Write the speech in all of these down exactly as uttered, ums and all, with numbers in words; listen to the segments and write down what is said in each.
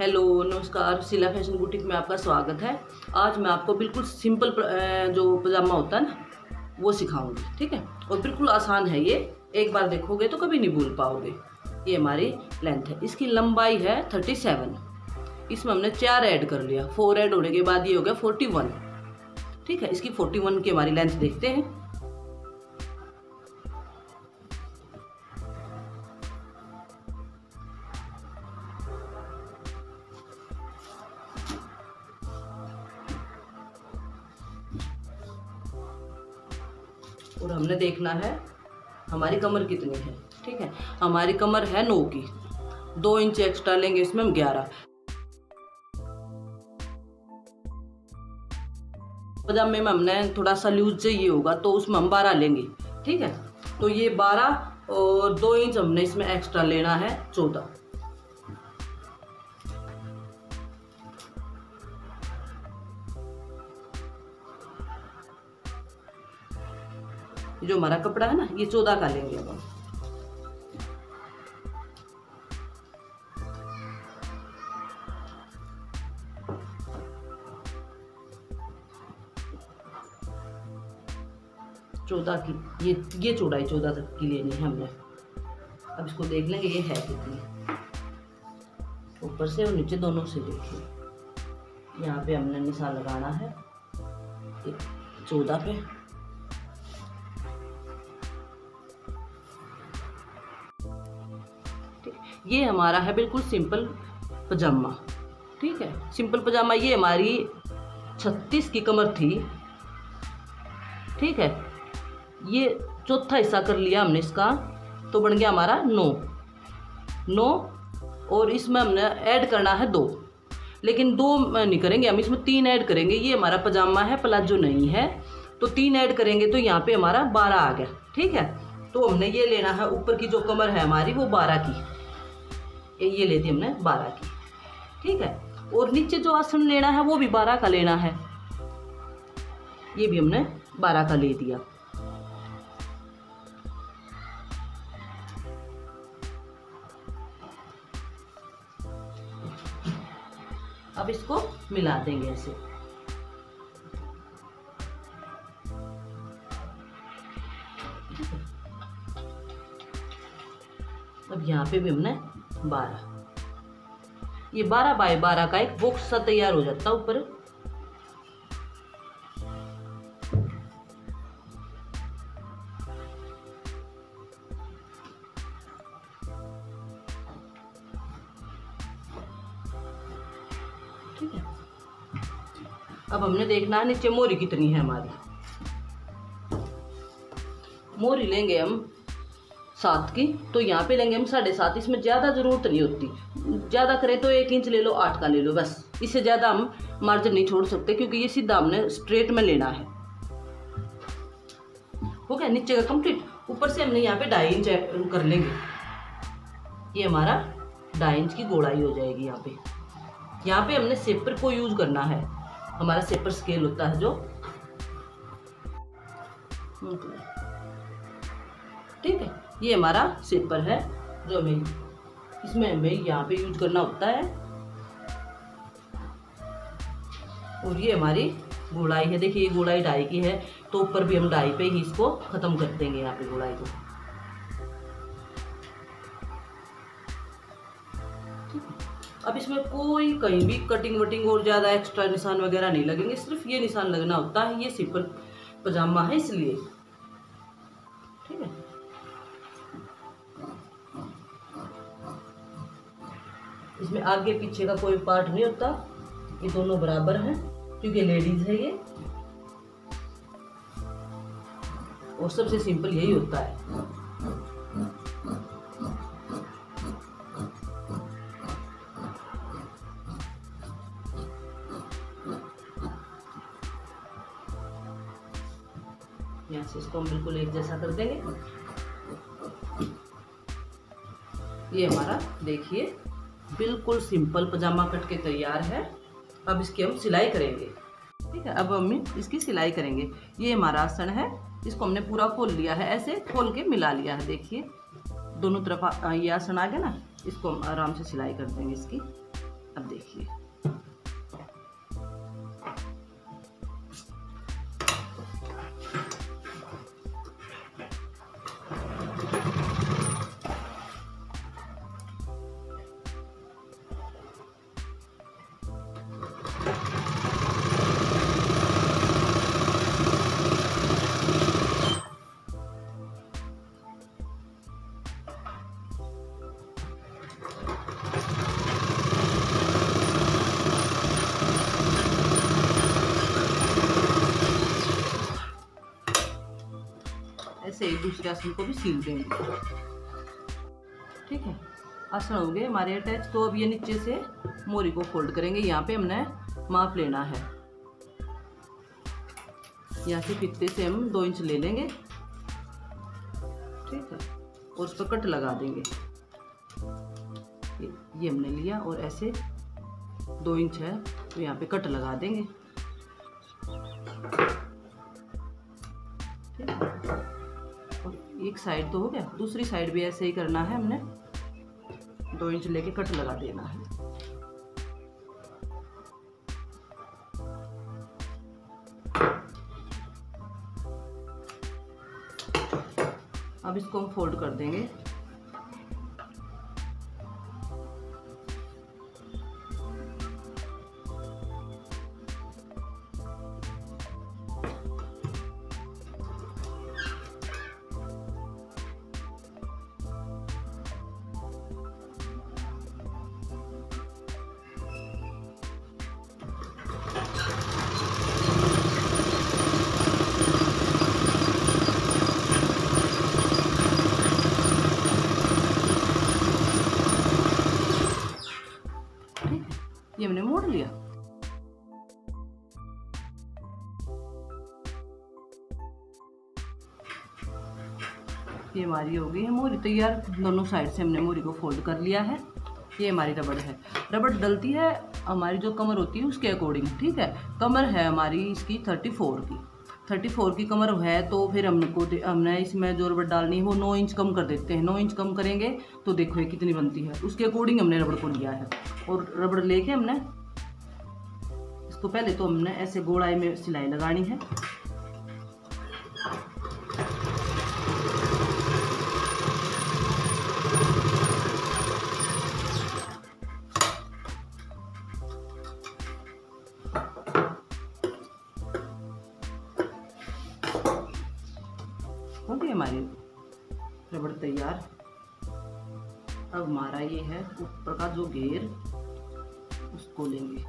Hello नमस्कार, Sheila fashion boutique में आपका स्वागत है। आज मैं आपको बिल्कुल सिंपल जो पजामा होता है ना वो सिखाऊंगी, ठीक है। और बिल्कुल आसान है ये, एक बार देखोगे तो कभी नहीं भूल पाओगे। ये हमारी लेंथ है, इसकी लंबाई है सैंतीस। इसमें हमने चार ऐड कर लिया, फोर ऐड होने के बाद ये हो गया इकतालीस, ठीक है। इसकी इकतालीस की हमारी लेंथ देखते हैं। और हमने देखना है हमारी कमर कितनी है, ठीक है। हमारी कमर है नौ की, दो इंच एक्स्ट्रा लेंगे, इसमें हम ग्यारह। पजामे में हमने थोड़ा सा लूज चाहिए होगा तो उसमें हम बारह लेंगे, ठीक है। तो ये बारह और दो इंच हमने इसमें एक्स्ट्रा लेना है, चौदह। जो हमारा कपड़ा है ना ये चौदह का लेंगे। अब चौदह की ये ये चौड़ाई चौदह तक की लेनी है हमने। अब इसको देख लेंगे ये है कितनी, ऊपर से और नीचे दोनों से। देखिए यहाँ पे हमने निशान लगाना है चौदह पे। ये हमारा है बिल्कुल सिंपल पजामा, ठीक है, सिंपल पजामा। ये हमारी छत्तीस की कमर थी, ठीक है। ये चौथा हिस्सा कर लिया हमने इसका, तो बन गया हमारा नौ नौ और इसमें हमने ऐड करना है दो, लेकिन दो नहीं करेंगे हम, इसमें तीन ऐड करेंगे। ये हमारा पजामा है, प्लाजो नहीं है, तो तीन ऐड करेंगे तो यहाँ पे हमारा बारह आ गया, ठीक है। तो हमने ये लेना है, ऊपर की जो कमर है हमारी वो बारह की, ये लेती हमने बारह की, ठीक है। और नीचे जो आसन लेना है वो भी बारह का लेना है, ये भी हमने बारह का ले दिया। अब इसको मिला देंगे ऐसे। अब यहाँ पे भी हमने बारह, ये बारह बाय बारह का एक बॉक्स सा तैयार हो जाता है ऊपर। ठीक है, अब हमने देखना है नीचे मोरी कितनी है हमारी। मोरी लेंगे हम सात की, तो यहाँ पे लेंगे हम साढ़े सात। इसमें ज़्यादा ज़रूरत नहीं होती, ज़्यादा करें तो एक इंच ले लो, आठ का ले लो, बस। इससे ज़्यादा हम मार्जिन नहीं छोड़ सकते क्योंकि ये सीधा हमने स्ट्रेट में लेना है। हो गया नीचे का कंप्लीट। ऊपर से हमने यहाँ पे ढाई इंच कर लेंगे, ये हमारा ढाई इंच की गोड़ाई हो जाएगी। यहाँ पे यहाँ पे हमने सेपर को यूज़ करना है, हमारा सेपर स्केल होता है जो, ठीक है। ये हमारा सेपर है जो हमें इसमें हमें यहाँ पे यूज करना होता है। और ये हमारी गोलाई है, देखिए ये गोलाई डाई की है, तो ऊपर भी हम डाई पे ही इसको खत्म कर देंगे, यहाँ पे गोलाई को। अब इसमें कोई कहीं भी कटिंग वटिंग और ज़्यादा एक्स्ट्रा निशान वगैरह नहीं लगेंगे, सिर्फ ये निशान लगना होता है। ये सिंपल पजामा है इसलिए, ठीक है। इसमें आगे पीछे का कोई पार्ट नहीं होता, ये दोनों बराबर हैं क्योंकि लेडीज है ये। और सबसे सिंपल यही होता है। यहाँ से इसको हम बिल्कुल एक जैसा कर देंगे। ये हमारा देखिए बिल्कुल सिंपल पजामा कट के तैयार है। अब इसकी हम सिलाई करेंगे, ठीक है। अब हम इसकी सिलाई करेंगे। ये हमारा आसन है, इसको हमने पूरा खोल लिया है, ऐसे खोल के मिला लिया है। देखिए दोनों तरफ ये आसन आ गया ना, इसको हम आराम से सिलाई कर देंगे इसकी। अब देखिए ऐसे एक दूसरे आसन को भी सील देंगे। ठीक है, आसन हो गए हमारे अटैच। तो अब ये नीचे से मोरी को फोल्ड करेंगे। यहाँ पे हमने माप लेना है, यहाँ से फित्ते से हम दो इंच ले लेंगे। ठीक है, और उस पर कट लगा देंगे। ये हमने लिया और ऐसे दो इंच है तो यहाँ पे कट लगा देंगे। ठीक है, और एक साइड तो हो गया, दूसरी साइड भी ऐसे ही करना है। हमने दो इंच लेके कट लगा देना है। अब इसको हम फोल्ड कर देंगे। ये हमने मोड़ लिया। ये हमारी हो गई है मोरी तैयार। दोनों साइड से हमने मोरी को फोल्ड कर लिया है। ये हमारी रबड़ है। रबड़ डलती है हमारी जो कमर होती है उसके अकॉर्डिंग। ठीक है, कमर है हमारी इसकी थर्टी फोर की थर्टी फोर की कमर है, तो फिर हमको हमने इसमें जो रबड़ डालनी है वो नौ इंच कम कर देते हैं। नौ इंच कम करेंगे तो देखो ये कितनी बनती है, उसके अकॉर्डिंग हमने रबड़ को लिया है। और रबड़ लेके हमने इसको पहले तो हमने ऐसे गोलाई में सिलाई लगानी है। हमारी रबड़ तैयार। अब हमारा ये है ऊपर का जो घेर उसको लेंगे।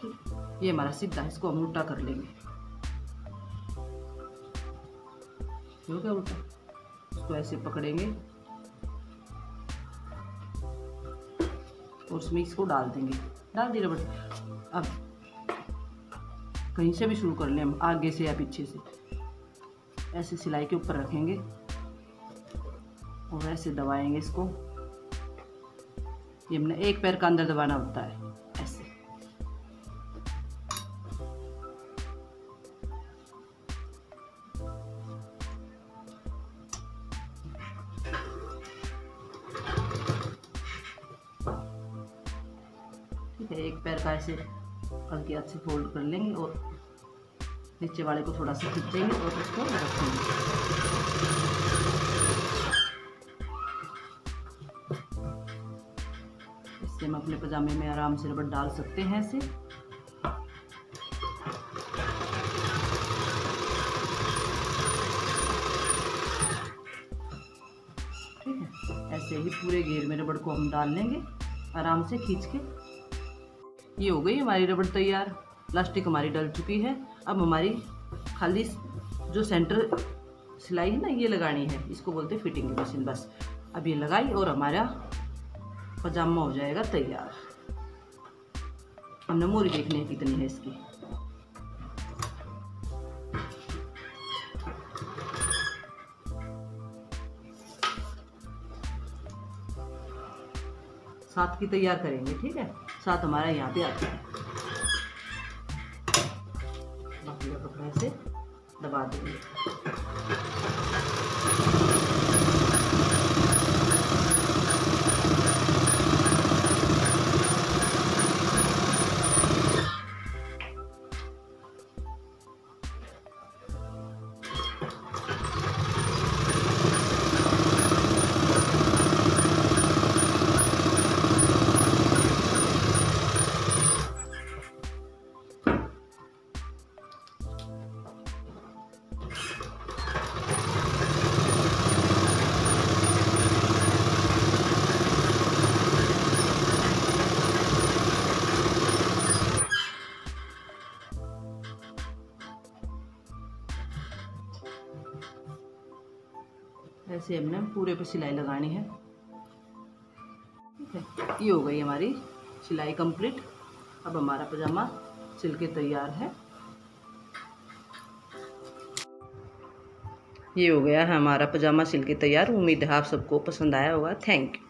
ठीक, ये हमारा सीधा, इसको हम उल्टा कर लेंगे। हो गया उल्टा, इसको ऐसे पकड़ेंगे और उसमें इसको डाल देंगे। डाल दी रबड़। अब कहीं से भी शुरू कर लें हम, आगे से या पीछे से। ऐसे सिलाई के ऊपर रखेंगे और ऐसे दबाएंगे इसको। ये हमने एक पैर का अंदर दबाना होता है, ऐसे। ठीक है, एक पैर का ऐसे हल्के हाथ से फोल्ड कर लेंगे और नीचे वाले को थोड़ा सा खींचेंगे और उसको रखेंगे। इससे हम अपने पजामे में आराम से रबड़ डाल सकते हैं ऐसे। ठीक है, ऐसे ही पूरे घेर में रबड़ को हम डाल लेंगे आराम से खींच के। ये हो गई हमारी रबड़ तैयार। प्लास्टिक हमारी डल चुकी है। अब हमारी खाली जो सेंटर सिलाई है ना, ये लगानी है। इसको बोलते हैं फिटिंग की मशीन। बस अब ये लगाई और हमारा पजामा हो जाएगा तैयार। हमने मोरी देखने कितनी है इसकी। साथ की तैयार करेंगे। ठीक है, साथ हमारा यहाँ पे आता है, कपड़े से दबा देंगे। ऐसे हमने पूरे पे सिलाई लगानी है। ठीक है, ये हो गई हमारी सिलाई कंप्लीट। अब हमारा पजामा सिल के तैयार है। ये हो गया है हमारा पजामा सिल के तैयार। उम्मीद है आप सबको पसंद आया होगा। Thank you.